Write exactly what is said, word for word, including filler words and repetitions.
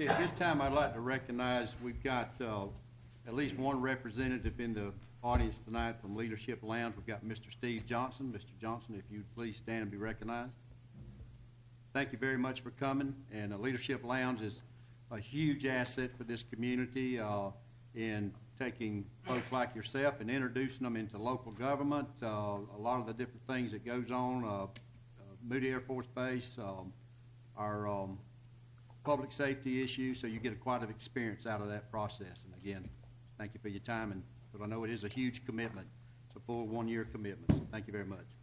Okay, at this time, I'd like to recognize we've got uh, at least one representative in the audience tonight from Leadership Lounge. We've got Mister Steve Johnson. Mister Johnson, if you'd please stand and be recognized. Thank you very much for coming. And the Leadership Lounge is a huge asset for this community uh, in taking folks like yourself and introducing them into local government. Uh, a lot of the different things that goes on, uh, uh, Moody Air Force Base, um, our um, public safety issues, so you get a quite an experience out of that process. And again, thank you for your time, and but I know it is a huge commitment. It's a full one-year commitment, so thank you very much.